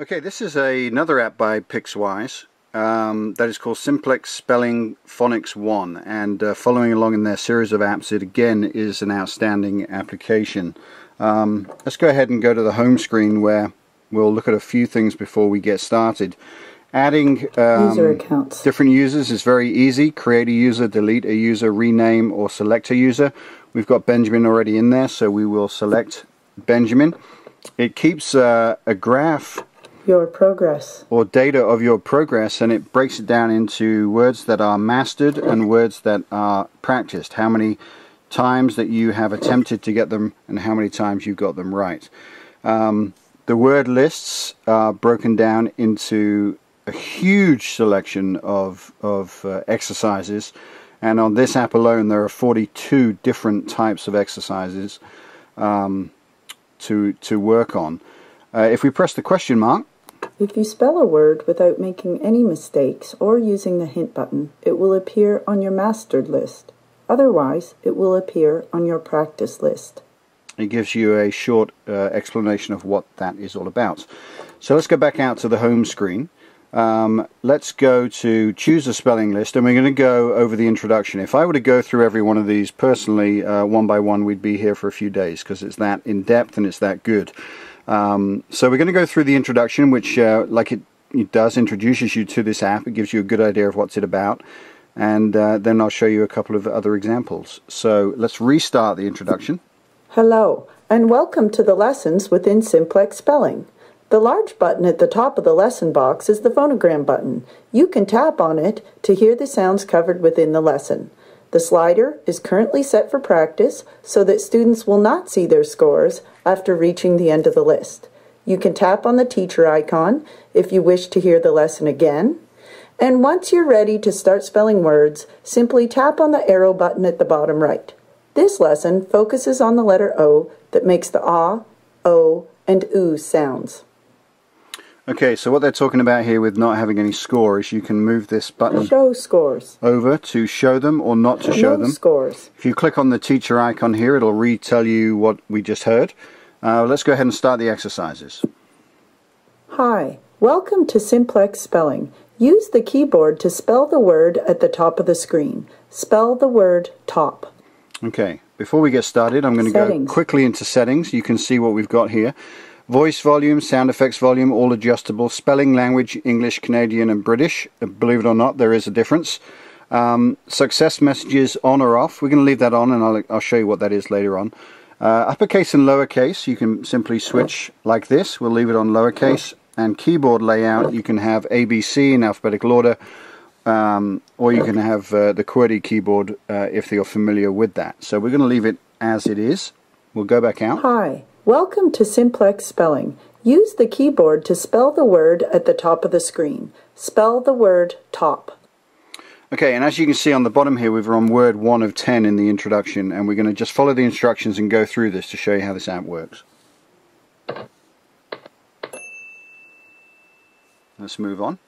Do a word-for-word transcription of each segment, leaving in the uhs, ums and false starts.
Okay, this is a, another app by Pixwise um, that is called Simplex Spelling Phonics One, and uh, following along in their series of apps, it again is an outstanding application. Um, let's go ahead and go to the home screen where we'll look at a few things before we get started. Adding um, user accounts. Different users is very easy. Create a user, delete a user, rename or select a user. We've got Benjamin already in there, so we will select Benjamin. It keeps uh, a graph your progress or data of your progress, and it breaks it down into words that are mastered and words that are practiced, how many times that you have attempted to get them and how many times you got them right. Um, the word lists are broken down into a huge selection of, of uh, exercises, and on this app alone there are forty-two different types of exercises um, to, to work on. Uh, if we press the question mark, if you spell a word without making any mistakes or using the hint button, it will appear on your mastered list. Otherwise, it will appear on your practice list. It gives you a short uh, explanation of what that is all about. So let's go back out to the home screen. Um, let's go to choose a spelling list, and we're going to go over the introduction. If I were to go through every one of these personally, uh, one by one, we'd be here for a few days because it's that in depth and it's that good. Um, so we're going to go through the introduction, which uh, like it, it does, introduces you to this app. It gives you a good idea of what's it about, and uh, then I'll show you a couple of other examples. So let's restart the introduction. Hello and welcome to the lessons within Simplex Spelling. The large button at the top of the lesson box is the phonogram button. You can tap on it to hear the sounds covered within the lesson. The slider is currently set for practice so that students will not see their scores after reaching the end of the list. You can tap on the teacher icon if you wish to hear the lesson again. And once you're ready to start spelling words, simply tap on the arrow button at the bottom right. This lesson focuses on the letter O that makes the ah, o, and oo sounds. Okay, so what they're talking about here with not having any score is you can move this button show scores over to show them or not to show no them. Scores. If you click on the teacher icon here, it'll retell you what we just heard. Uh, let's go ahead and start the exercises. Hi, welcome to Simplex Spelling. Use the keyboard to spell the word at the top of the screen. Spell the word top. Okay, before we get started, I'm going to go quickly into settings. You can see what we've got here. Voice volume, sound effects volume, all adjustable. Spelling, language, English, Canadian and British. Believe it or not, there is a difference. Um, success messages on or off. We're going to leave that on, and I'll, I'll show you what that is later on. Uh, uppercase and lowercase, you can simply switch like this. We'll leave it on lowercase. And keyboard layout, you can have A B C in alphabetical order. Um, or you can have uh, the QWERTY keyboard uh, if you're familiar with that. So we're going to leave it as it is. We'll go back out. Hi. Welcome to Simplex Spelling. Use the keyboard to spell the word at the top of the screen. Spell the word top. Okay, and as you can see on the bottom here, we've on word one of ten in the introduction, and we're going to just follow the instructions and go through this to show you how this app works. Let's move on.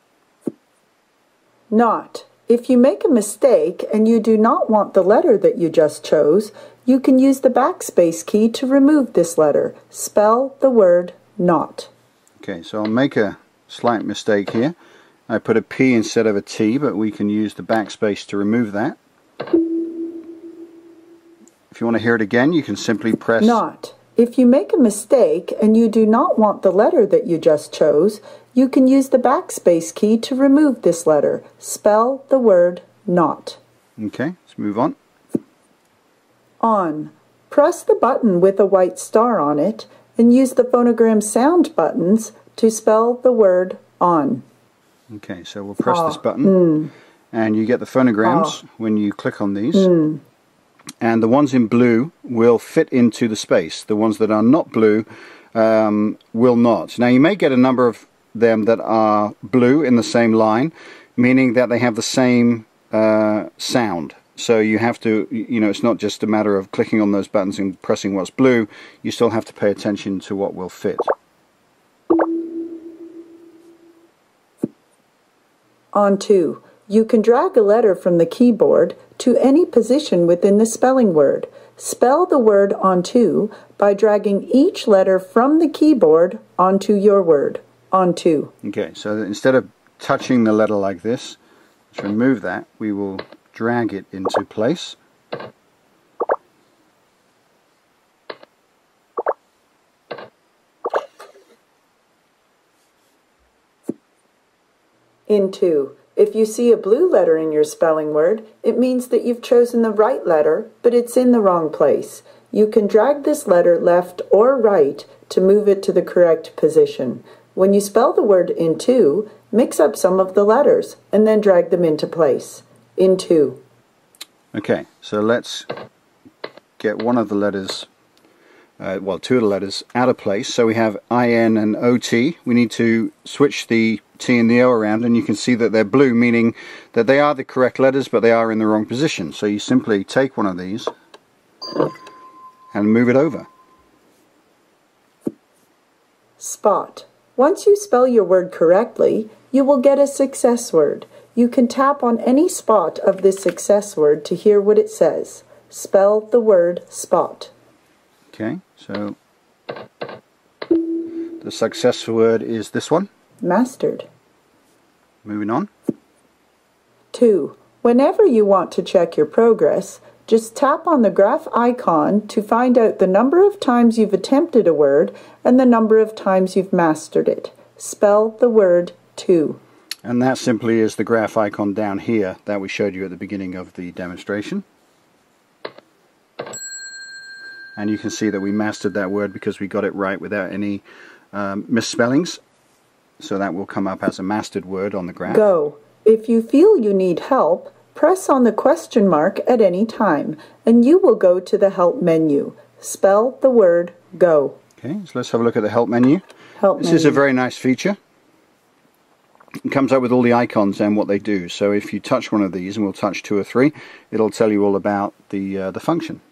Not. If you make a mistake and you do not want the letter that you just chose, you can use the backspace key to remove this letter. Spell the word not. Okay, so I'll make a slight mistake here. I put a P instead of a T, but we can use the backspace to remove that. If you want to hear it again, you can simply press not. If you make a mistake and you do not want the letter that you just chose, you can use the backspace key to remove this letter. Spell the word not. Okay, let's move on. On. Press the button with a white star on it and use the phonogram sound buttons to spell the word on. Okay, so we'll press ah, this button mm. and you get the phonograms ah. when you click on these. Mm. And the ones in blue will fit into the space. The ones that are not blue um, will not. Now you may get a number of them that are blue in the same line, meaning that they have the same uh, sound. So you have to, you know, it's not just a matter of clicking on those buttons and pressing what's blue. You still have to pay attention to what will fit. On to. You can drag a letter from the keyboard to any position within the spelling word. Spell the word onto by dragging each letter from the keyboard onto your word. onto. Okay, so that instead of touching the letter like this, let's remove that. We will drag it into place. Into. If you see a blue letter in your spelling word, it means that you've chosen the right letter, but it's in the wrong place. You can drag this letter left or right to move it to the correct position. When you spell the word into, mix up some of the letters and then drag them into place. Into. Okay, so let's get one of the letters, uh, well, two of the letters out of place. So we have I N and O T. We need to switch the T and the O around, and you can see that they're blue, meaning that they are the correct letters, but they are in the wrong position. So you simply take one of these and move it over. Spot. Once you spell your word correctly, you will get a success word. You can tap on any spot of this success word to hear what it says. Spell the word spot. Okay, so the success word is this one. Mastered. Moving on. Two. Whenever you want to check your progress, just tap on the graph icon to find out the number of times you've attempted a word and the number of times you've mastered it. Spell the word two. And that simply is the graph icon down here that we showed you at the beginning of the demonstration. And you can see that we mastered that word because we got it right without any um, misspellings. So that will come up as a mastered word on the graph. Go. If you feel you need help, press on the question mark at any time, and you will go to the help menu. Spell the word go. Okay, so let's have a look at the help menu. Help this menu. Is a very nice feature. It comes up with all the icons and what they do. So if you touch one of these, and we'll touch two or three, it'll tell you all about the, uh, the function.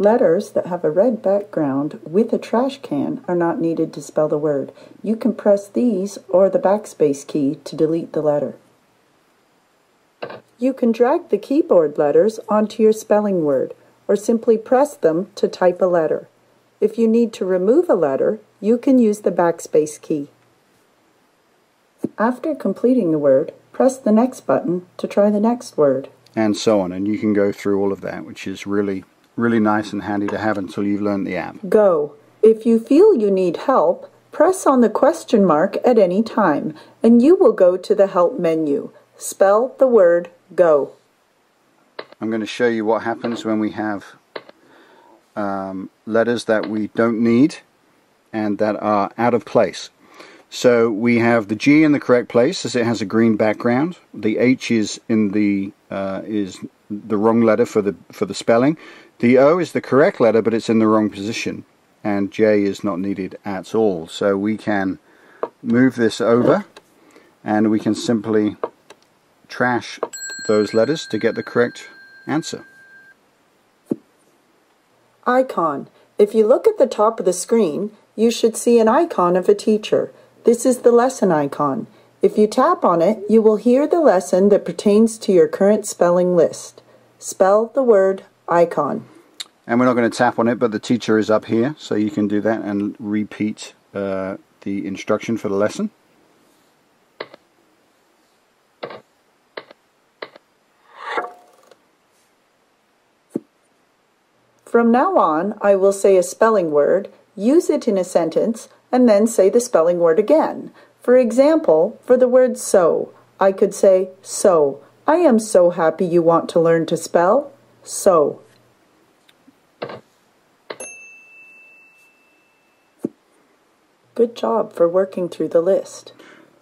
Letters that have a red background with a trash can are not needed to spell the word. You can press these or the backspace key to delete the letter. You can drag the keyboard letters onto your spelling word, or simply press them to type a letter. If you need to remove a letter, you can use the backspace key. After completing the word, press the next button to try the next word. And so on, and you can go through all of that, which is really, really nice and handy to have until you've learned the app. Go. If you feel you need help, press on the question mark at any time, and you will go to the help menu. Spell the word go. I'm going to show you what happens when we have um, letters that we don't need and that are out of place. So we have the G in the correct place as it has a green background. The H is in the uh, is the wrong letter for the for the spelling. The O is the correct letter, but it's in the wrong position, and J is not needed at all. So we can move this over, and we can simply trash those letters to get the correct answer. Icon. If you look at the top of the screen, you should see an icon of a teacher. This is the lesson icon. If you tap on it, you will hear the lesson that pertains to your current spelling list. Spell the word icon. And we're not going to tap on it, but the teacher is up here, so you can do that and repeat uh, the instruction for the lesson. From now on, I will say a spelling word, use it in a sentence, and then say the spelling word again. For example, for the word so, I could say so. I am so happy you want to learn to spell so. Good job for working through the list.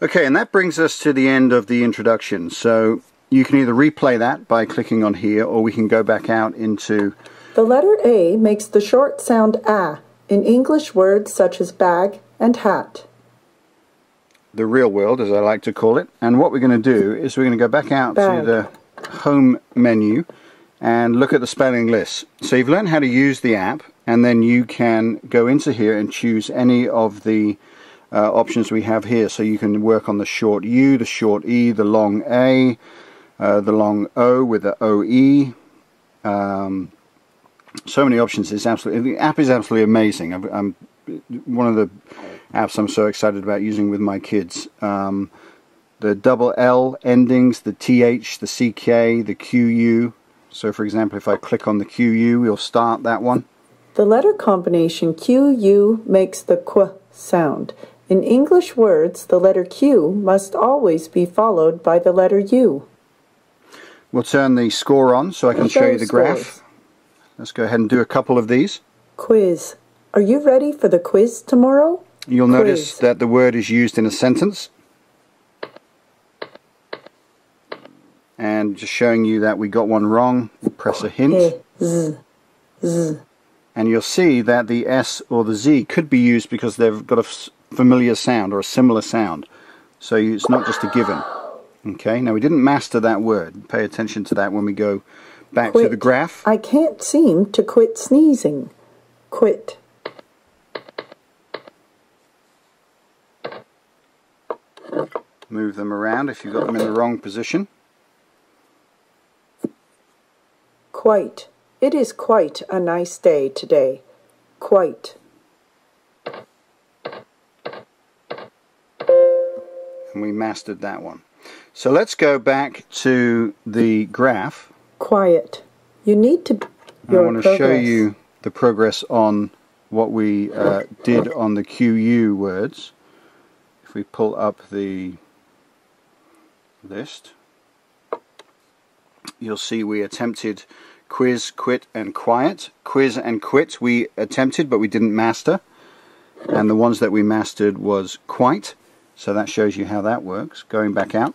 Okay, and that brings us to the end of the introduction. So you can either replay that by clicking on here, or we can go back out into... The letter A makes the short sound ah in English words such as bag and hat. The real world, as I like to call it. And what we're going to do is we're going to go back out bag. to the home menu and look at the spelling list. So you've learned how to use the app, and then you can go into here and choose any of the uh, options we have here. So you can work on the short U, the short E, the long A, uh, the long O with the O E. Um, So many options. It's absolutely the app is absolutely amazing. I'm, I'm one of the apps I'm so excited about using with my kids. Um, the double L endings, the T H, the C K, the Q U. So for example, if I click on the Q U, we'll start that one. The letter combination Q U makes the Q sound. In English words, the letter Q must always be followed by the letter U. We'll turn the score on so I can show you the graph. Let's go ahead and do a couple of these. Quiz. Are you ready for the quiz tomorrow? You'll quiz. Notice that the word is used in a sentence. And just showing you that we got one wrong, we'll press a hint. Z. Z. And you'll see that the S or the Z could be used because they've got a familiar sound or a similar sound. So it's not just a given. Okay, now we didn't master that word. Pay attention to that when we go back quit. To the graph. I can't seem to quit sneezing. Quit. Move them around if you've got them in the wrong position. Quite. It is quite a nice day today. Quite. And we mastered that one. So let's go back to the graph. Quiet. You need to... Your I want to progress. Show you the progress on what we uh, did on the Q U words. If we pull up the list, you'll see we attempted quiz, quit, and quiet. Quiz and quit we attempted, but we didn't master. And the ones that we mastered was quite. So that shows you how that works. Going back out.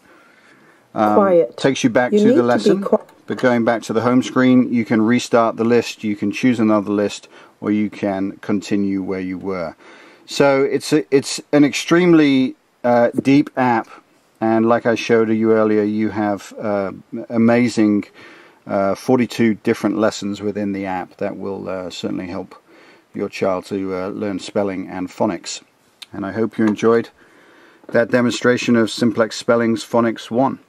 Um, quiet. Takes you back you to the lesson, to but going back to the home screen, you can restart the list, you can choose another list, or you can continue where you were. So it's a, it's an extremely uh, deep app, and like I showed you earlier, you have uh, amazing uh, forty-two different lessons within the app that will uh, certainly help your child to uh, learn spelling and phonics. And I hope you enjoyed that demonstration of Simplex Spelling Phonics One.